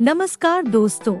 नमस्कार दोस्तों,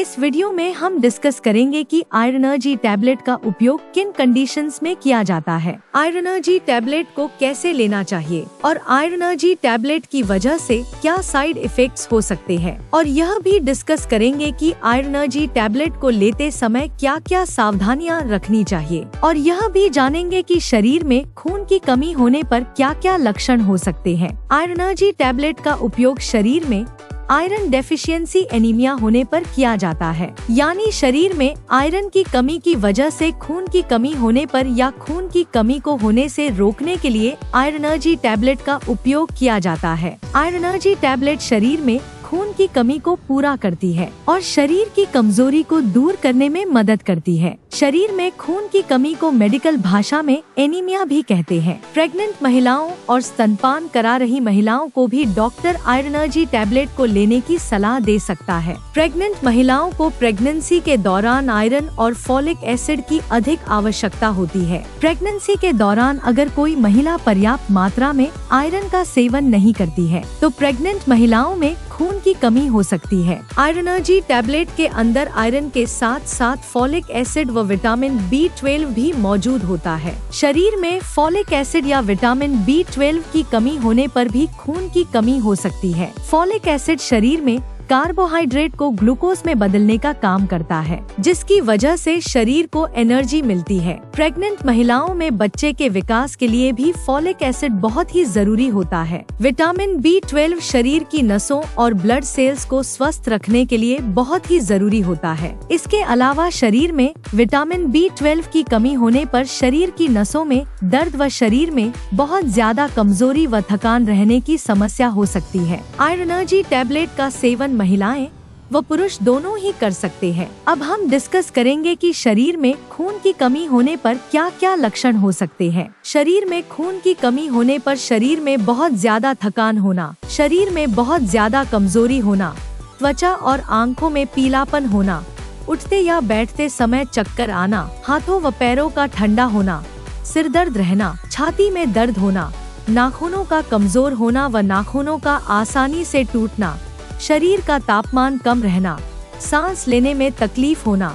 इस वीडियो में हम डिस्कस करेंगे कि आयरनर्जी टैबलेट का उपयोग किन कंडीशंस में किया जाता है, आयरनर्जी टैबलेट को कैसे लेना चाहिए और आयरनर्जी टैबलेट की वजह से क्या साइड इफेक्ट्स हो सकते हैं। और यह भी डिस्कस करेंगे कि आयरनर्जी टैबलेट को लेते समय क्या क्या सावधानियां रखनी चाहिए। और यह भी जानेंगे कि शरीर में खून की कमी होने पर क्या क्या लक्षण हो सकते हैं। आयरनर्जी टैबलेट का उपयोग शरीर में आयरन डेफिशिएंसी एनीमिया होने पर किया जाता है, यानी शरीर में आयरन की कमी की वजह से खून की कमी होने पर या खून की कमी को होने से रोकने के लिए आयरनर्जी टैबलेट का उपयोग किया जाता है। आयरनर्जी टैबलेट शरीर में खून की कमी को पूरा करती है और शरीर की कमजोरी को दूर करने में मदद करती है। शरीर में खून की कमी को मेडिकल भाषा में एनीमिया भी कहते हैं। प्रेग्नेंट महिलाओं और स्तनपान करा रही महिलाओं को भी डॉक्टर आयरनर्जी टैबलेट को लेने की सलाह दे सकता है। प्रेग्नेंट महिलाओं को प्रेगनेंसी के दौरान आयरन और फॉलिक एसिड की अधिक आवश्यकता होती है। प्रेगनेंसी के दौरान अगर कोई महिला पर्याप्त मात्रा में आयरन का सेवन नहीं करती है तो प्रेग्नेंट महिलाओं में खून की कमी हो सकती है। आयरनर्जी टैबलेट के अंदर आयरन के साथ साथ फॉलिक एसिड व विटामिन B12 भी मौजूद होता है। शरीर में फॉलिक एसिड या विटामिन B12 की कमी होने पर भी खून की कमी हो सकती है। फॉलिक एसिड शरीर में कार्बोहाइड्रेट को ग्लूकोज में बदलने का काम करता है, जिसकी वजह से शरीर को एनर्जी मिलती है। प्रेग्नेंट महिलाओं में बच्चे के विकास के लिए भी फॉलिक एसिड बहुत ही जरूरी होता है। विटामिन B12 शरीर की नसों और ब्लड सेल्स को स्वस्थ रखने के लिए बहुत ही जरूरी होता है। इसके अलावा शरीर में विटामिन B12 की कमी होने पर शरीर की नसों में दर्द व शरीर में बहुत ज्यादा कमजोरी व थकान रहने की समस्या हो सकती है। आयरनर्जी टैबलेट का सेवन महिलाएं व पुरुष दोनों ही कर सकते हैं। अब हम डिस्कस करेंगे कि शरीर में खून की कमी होने पर क्या क्या लक्षण हो सकते हैं। शरीर में खून की कमी होने पर शरीर में बहुत ज्यादा थकान होना, शरीर में बहुत ज्यादा कमजोरी होना, त्वचा और आंखों में पीलापन होना, उठते या बैठते समय चक्कर आना, हाथों व पैरों का ठंडा होना, सिर दर्द रहना, छाती में दर्द होना, नाखूनों का कमजोर होना व नाखूनों का आसानी से टूटना, शरीर का तापमान कम रहना, सांस लेने में तकलीफ होना,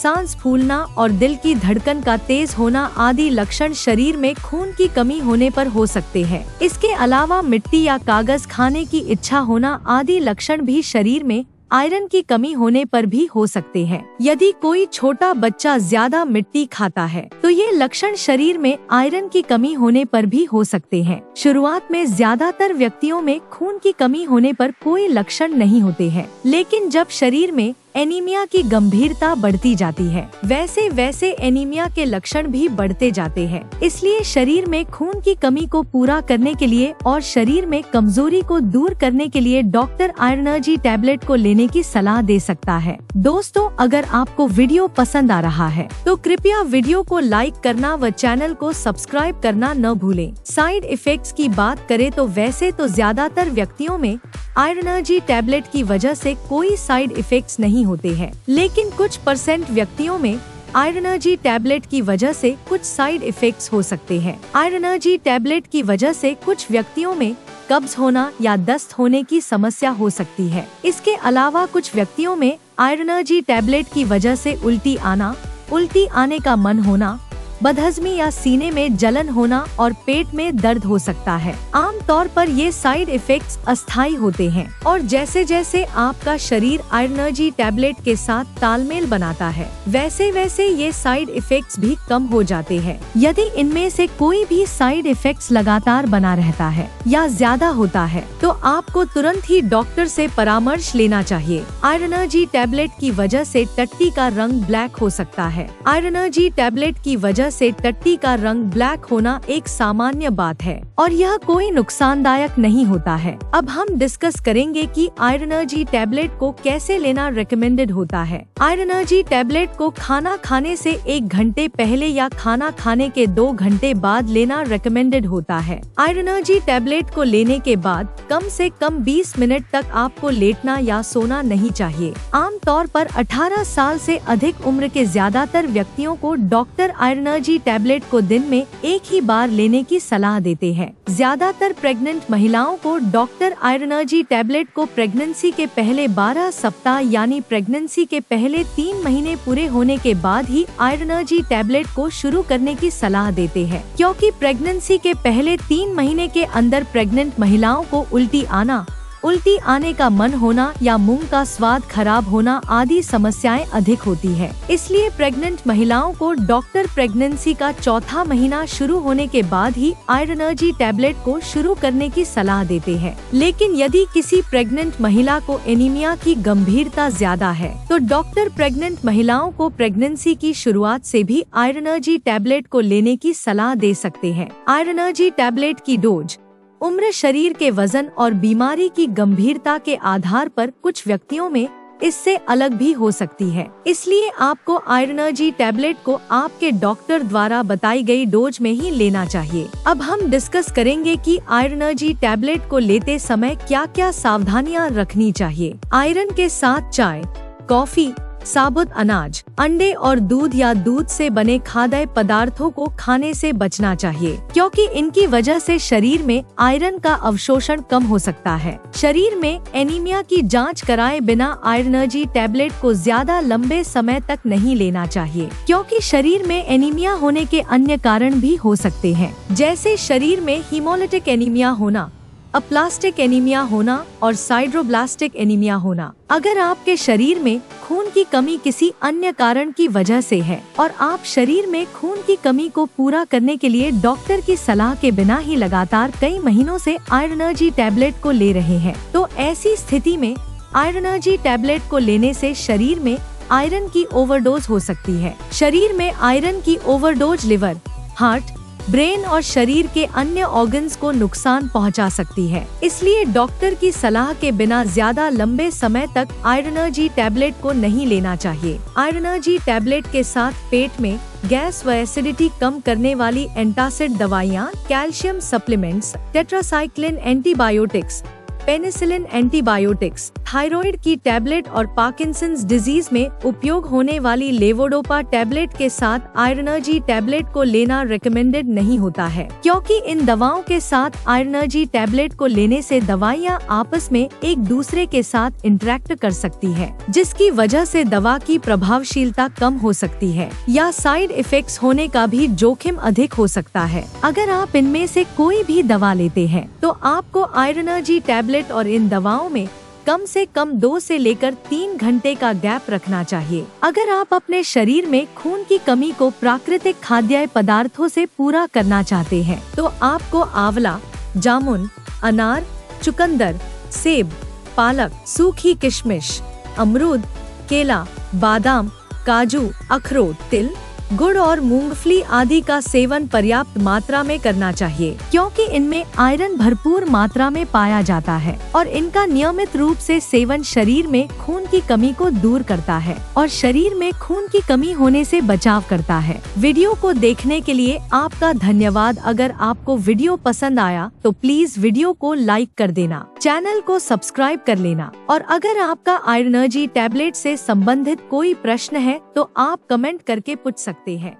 सांस फूलना और दिल की धड़कन का तेज होना आदि लक्षण शरीर में खून की कमी होने पर हो सकते हैं। इसके अलावा मिट्टी या कागज खाने की इच्छा होना आदि लक्षण भी शरीर में आयरन की कमी होने पर भी हो सकते हैं। यदि कोई छोटा बच्चा ज्यादा मिट्टी खाता है तो ये लक्षण शरीर में आयरन की कमी होने पर भी हो सकते हैं। शुरुआत में ज्यादातर व्यक्तियों में खून की कमी होने पर कोई लक्षण नहीं होते हैं, लेकिन जब शरीर में एनीमिया की गंभीरता बढ़ती जाती है वैसे वैसे एनीमिया के लक्षण भी बढ़ते जाते हैं। इसलिए शरीर में खून की कमी को पूरा करने के लिए और शरीर में कमजोरी को दूर करने के लिए डॉक्टर आयरनर्जी टैबलेट को लेने की सलाह दे सकता है। दोस्तों, अगर आपको वीडियो पसंद आ रहा है तो कृपया वीडियो को लाइक करना व चैनल को सब्सक्राइब करना न भूले। साइड इफेक्ट्स की बात करे तो वैसे तो ज्यादातर व्यक्तियों में आयरनर्जी टैबलेट की वजह से कोई साइड इफेक्ट्स नहीं होते हैं, लेकिन कुछ % व्यक्तियों में आयरनर्जी टैबलेट की वजह से कुछ साइड इफेक्ट्स हो सकते हैं। आयरनर्जी टैबलेट की वजह से कुछ व्यक्तियों में कब्ज होना या दस्त होने की समस्या हो सकती है। इसके अलावा कुछ व्यक्तियों में आयरनर्जी टैबलेट की वजह से उल्टी आने का मन होना, बदहजमी या सीने में जलन होना और पेट में दर्द हो सकता है। आमतौर पर ये साइड इफेक्ट्स अस्थायी होते हैं और जैसे जैसे आपका शरीर आयरनर्जी टैबलेट के साथ तालमेल बनाता है वैसे वैसे ये साइड इफेक्ट्स भी कम हो जाते हैं। यदि इनमें से कोई भी साइड इफेक्ट्स लगातार बना रहता है या ज्यादा होता है तो आपको तुरंत ही डॉक्टर से परामर्श लेना चाहिए। आयरनर्जी टैबलेट की वजह से टट्टी का रंग ब्लैक हो सकता है। आयरनर्जी टैबलेट की वजह से टट्टी का रंग ब्लैक होना एक सामान्य बात है और यह कोई नुकसानदायक नहीं होता है। अब हम डिस्कस करेंगे कि आयरनर्जी टैबलेट को कैसे लेना रिकमेंडेड होता है। आयरनर्जी टैबलेट को खाना खाने से 1 घंटे पहले या खाना खाने के 2 घंटे बाद लेना रिकमेंडेड होता है। आयरनर्जी टैबलेट को लेने के बाद कम से कम 20 मिनट तक आपको लेटना या सोना नहीं चाहिए। आमतौर पर 18 साल से अधिक उम्र के ज्यादातर व्यक्तियों को डॉक्टर आयरनर्जी आयरनर्जी टैबलेट को दिन में एक ही बार लेने की सलाह देते हैं। ज्यादातर प्रेग्नेंट महिलाओं को डॉक्टर आयरनर्जी टैबलेट को प्रेगनेंसी के पहले 12 सप्ताह यानी प्रेगनेंसी के पहले 3 महीने पूरे होने के बाद ही आयरनर्जी टैबलेट को शुरू करने की सलाह देते हैं, क्योंकि प्रेगनेंसी के पहले 3 महीने के अंदर प्रेग्नेंट महिलाओं को उल्टी आने का मन होना या मुंह का स्वाद खराब होना आदि समस्याएं अधिक होती है। इसलिए प्रेग्नेंट महिलाओं को डॉक्टर प्रेगनेंसी का 4था महीना शुरू होने के बाद ही आयरनर्जी टैबलेट को शुरू करने की सलाह देते हैं। लेकिन यदि किसी प्रेग्नेंट महिला को एनीमिया की गंभीरता ज्यादा है तो डॉक्टर प्रेग्नेंट महिलाओं को प्रेगनेंसी की शुरुआत से भी आयरनर्जी टैबलेट को लेने की सलाह दे सकते हैं। आयरनर्जी टैबलेट की डोज उम्र, शरीर के वजन और बीमारी की गंभीरता के आधार पर कुछ व्यक्तियों में इससे अलग भी हो सकती है, इसलिए आपको आयरनर्जी टैबलेट को आपके डॉक्टर द्वारा बताई गई डोज में ही लेना चाहिए। अब हम डिस्कस करेंगे कि आयरनर्जी टैबलेट को लेते समय क्या क्या सावधानियां रखनी चाहिए। आयरन के साथ चाय, कॉफी, साबुत अनाज, अंडे और दूध या दूध से बने खाद्य पदार्थों को खाने से बचना चाहिए, क्योंकि इनकी वजह से शरीर में आयरन का अवशोषण कम हो सकता है। शरीर में एनीमिया की जांच कराए बिना आयरनर्जी टैबलेट को ज्यादा लंबे समय तक नहीं लेना चाहिए, क्योंकि शरीर में एनीमिया होने के अन्य कारण भी हो सकते हैं, जैसे शरीर में हीमोलिटिक एनीमिया होना, अप्लास्टिक एनीमिया होना और साइड्रोब्लास्टिक एनीमिया होना। अगर आपके शरीर में खून की कमी किसी अन्य कारण की वजह से है और आप शरीर में खून की कमी को पूरा करने के लिए डॉक्टर की सलाह के बिना ही लगातार कई महीनों से आयरनर्जी टैबलेट को ले रहे हैं, तो ऐसी स्थिति में आयरनर्जी टैबलेट को लेने से शरीर में आयरन की ओवरडोज हो सकती है। शरीर में आयरन की ओवरडोज लिवर, हार्ट, ब्रेन और शरीर के अन्य ऑर्गन्स को नुकसान पहुंचा सकती है, इसलिए डॉक्टर की सलाह के बिना ज्यादा लंबे समय तक आयरनर्जी टैबलेट को नहीं लेना चाहिए। आयरनर्जी टैबलेट के साथ पेट में गैस व एसिडिटी कम करने वाली एंटासिड दवाइयाँ, calcium supplements, tetracycline antibiotics, penicillin antibiotics, thyroid की टैबलेट और पार्किंसंस डिजीज में उपयोग होने वाली लेवोडोपा टैबलेट के साथ आयरनर्जी टैबलेट को लेना रिकमेंडेड नहीं होता है, क्योंकि इन दवाओं के साथ आयरनर्जी टैबलेट को लेने से दवाइयां आपस में एक दूसरे के साथ इंटरेक्ट कर सकती है, जिसकी वजह से दवा की प्रभावशीलता कम हो सकती है या साइड इफेक्ट्स होने का भी जोखिम अधिक हो सकता है। अगर आप इनमें से कोई भी दवा लेते हैं तो आपको आयरनर्जी टैबलेट और इन दवाओं में कम से कम 2 से लेकर 3 घंटे का गैप रखना चाहिए। अगर आप अपने शरीर में खून की कमी को प्राकृतिक खाद्य पदार्थों से पूरा करना चाहते हैं, तो आपको आंवला, जामुन, अनार, चुकंदर, सेब, पालक, सूखी किशमिश, अमरूद, केला, बादाम, काजू, अखरोट, तिल, गुड़ और मूंगफली आदि का सेवन पर्याप्त मात्रा में करना चाहिए, क्योंकि इनमें आयरन भरपूर मात्रा में पाया जाता है और इनका नियमित रूप से सेवन शरीर में खून की कमी को दूर करता है और शरीर में खून की कमी होने से बचाव करता है। वीडियो को देखने के लिए आपका धन्यवाद। अगर आपको वीडियो पसंद आया तो प्लीज वीडियो को लाइक कर देना, चैनल को सब्सक्राइब कर लेना और अगर आपका आयरनर्जी टैबलेट से संबंधित कोई प्रश्न है तो आप कमेंट करके पूछ सकते हैं।